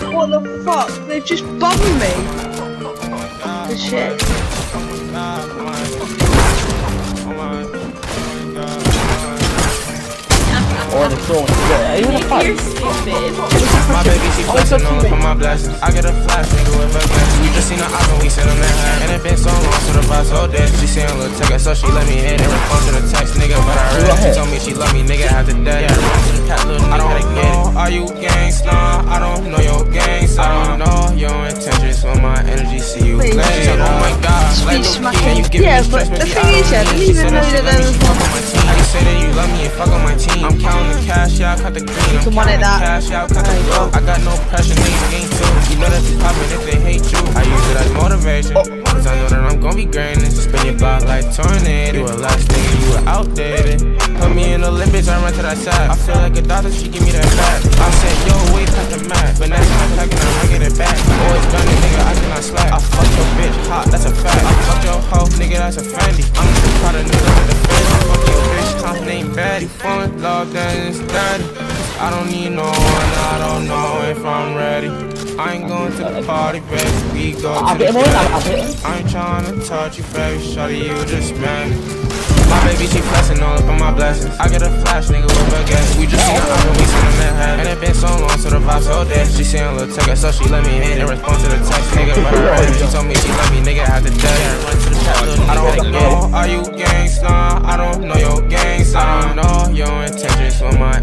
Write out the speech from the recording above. What the fuck? They've just bummed me. The shit. Or the sword. Are you in the fight? You're stupid. My baby, she flexing on for my blessing. I get a flash and do it for blessing. You just seen her album, we sent them that high. And it been so long, so the vibe's all dead. She seen a little ticket, so she let me in and respond to the text, nigga. But I read she told me she love me, nigga, after that. Yeah, I don't know, are you gangs? Nah, I don't know your gangs. I don't know your intentions for my energy. See you later. Oh my god, like, can you give me stress? But the thing is, I didn't even know that there was one. I can say that you love me and fuck on my team. I'm counting the cash, yeah, I cut the green. I'm counting the cash, yeah, I cut the glow. I got no pressure, niggas ain't too. You know that they poppin' if they hate you. I use it as motivation, cause I know that I'm gon' be grindin'. Spin your block like tornado. You a last nigga, you were outdated. Put me in the Olympics, I run to that side. I feel like a doctor, she give me that back. I said, yo, wait, cut the mat. But now I'm packing, I'm gonna get it back. Always grindin', nigga, I cannot slack. I fuck your bitch, hot, that's a fact. I fuck your hoe, nigga, that's a friendly. I'm just proud of nigga with the face. Fuck your bitch, top name bad. You fallin' love, then it's daddy. I don't need no one, I don't know if I'm ready. I ain't going to the party, baby, we go to the bed. I ain't trying to touch you, baby, shawty, you just mad. My baby, she flexing all up on my blessings. I get a flash, nigga, with her gas. We just seen her album, we seen them that high. And it been so long, so the vibe's all dead. She seen a little ticket, so she let me in and respond to the text, nigga. But she told me she love me, nigga, after that. I don't know, are you gangsta? I don't know your gangsta. I don't know your intentions for my